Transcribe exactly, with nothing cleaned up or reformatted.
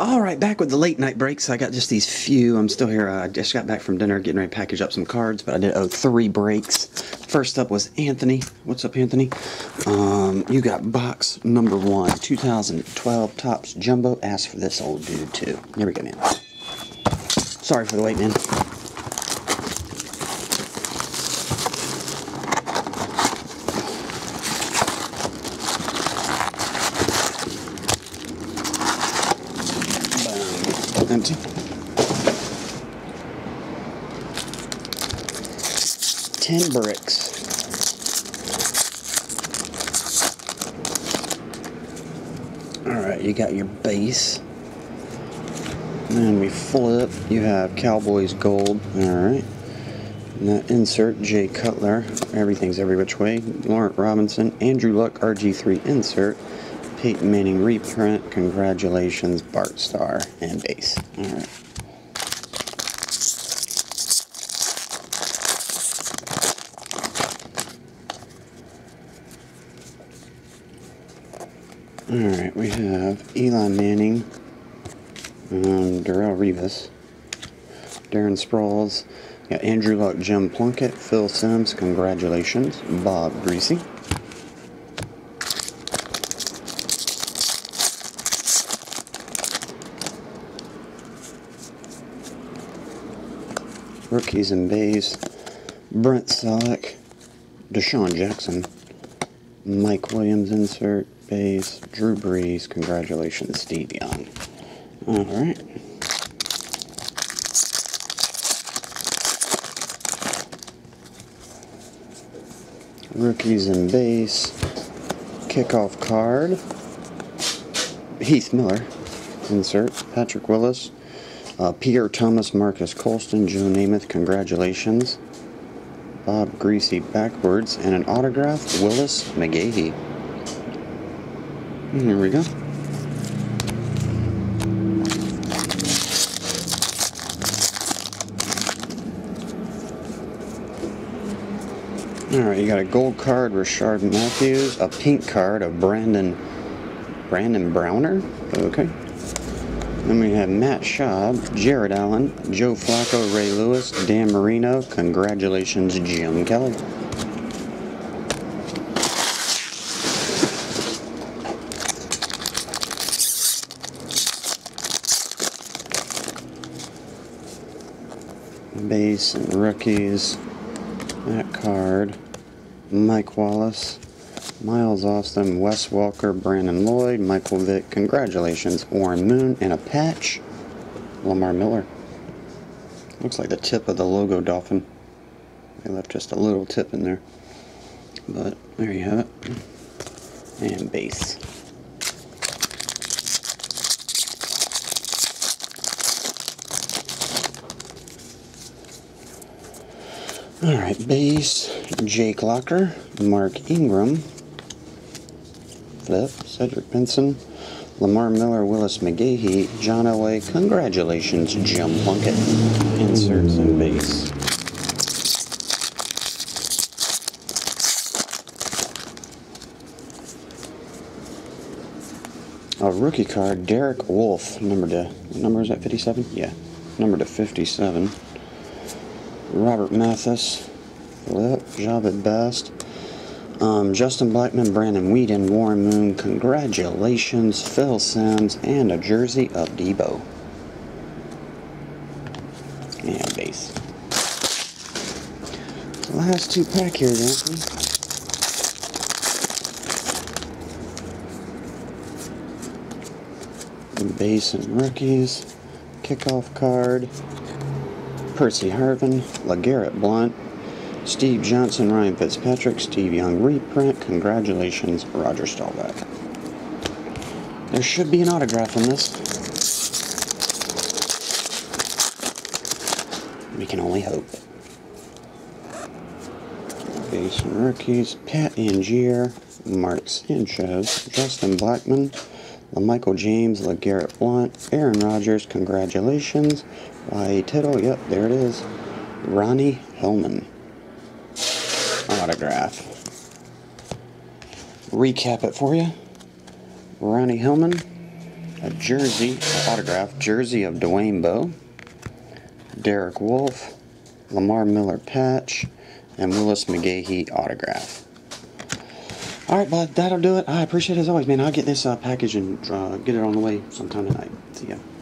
All right, back with the late night breaks. I got just these few. I'm still here. I just got back from dinner, getting ready to package up some cards, but I did owe three breaks. First up was Anthony. What's up, Anthony? Um, you got box number one, two thousand twelve Tops Jumbo. Ask for this old dude, too. Here we go, man. Sorry for the wait, man. Empty. Ten bricks. Alright, you got your base. Then we flip. You have Cowboys Gold. Alright. Now insert Jay Cutler. Everything's every which way. Lawrence Robinson. Andrew Luck R G three insert. Peyton Manning reprint. Congratulations, Bart Starr and base. All right. All right, we have Elon Manning, um, Darrell Rivas, Darren Sproles, got Andrew Luck, Jim Plunkett, Phil Sims, congratulations, Bob Greasy. Rookies and Bays, Brent Selleck, Deshaun Jackson, Mike Williams insert, Bays, Drew Brees, congratulations, Steve Young. Alright. Rookies and Bays, kickoff card, Heath Miller insert, Patrick Willis, Uh, Pierre Thomas, Marcus Colston, Joe Namath, congratulations. Bob Greasy backwards, and an autograph, Willis McGahee. Here we go. Alright, you got a gold card, Rashard Matthews, a pink card of Brandon, Brandon Browner? Okay. Then we have Matt Schaub, Jared Allen, Joe Flacco, Ray Lewis, Dan Marino. Congratulations, Jim Kelly. Base and rookies. That card. Mike Wallace. Miles Austin, Wes Walker, Brandon Lloyd, Michael Vick, congratulations, Warren Moon, and a patch, Lamar Miller. Looks like the tip of the logo dolphin. They left just a little tip in there. But there you have it. And base. Alright, base, Jake Locker, Mark Ingram. Flip, Cedric Benson, Lamar Miller, Willis McGahee, John Elway, congratulations, Jim Plunkett. Inserts and base. A rookie card, Derek Wolfe, number to, what number is that, fifty-seven? Yeah, number to fifty-seven. Robert Mathis, flip, job at best. Um, Justin Blackman, Brandon Whedon, Warren Moon, congratulations, Phil Sims, and a jersey of Debo. And base. Last two pack here, Anthony. Base and rookies. Kickoff card. Percy Harvin, LeGarrette Blount, Steve Johnson, Ryan Fitzpatrick, Steve Young reprint. Congratulations, Roger Staubach. There should be an autograph on this. We can only hope. Base and rookies, Pat Angier, Mark Sanchez, Justin Blackman, LaMichael James, LeGarrette Blount, Aaron Rodgers, congratulations, Y A. Tittle, yep, there it is, Ronnie Hillman. Autograph. Recap it for you. Ronnie Hillman, a jersey, autograph jersey of Dwayne Bowe, Derek Wolfe, Lamar Miller patch, and Willis McGahee autograph. Alright, bud, that'll do it. I appreciate it as always, man. I'll get this uh, package and uh, get it on the way sometime tonight. See ya.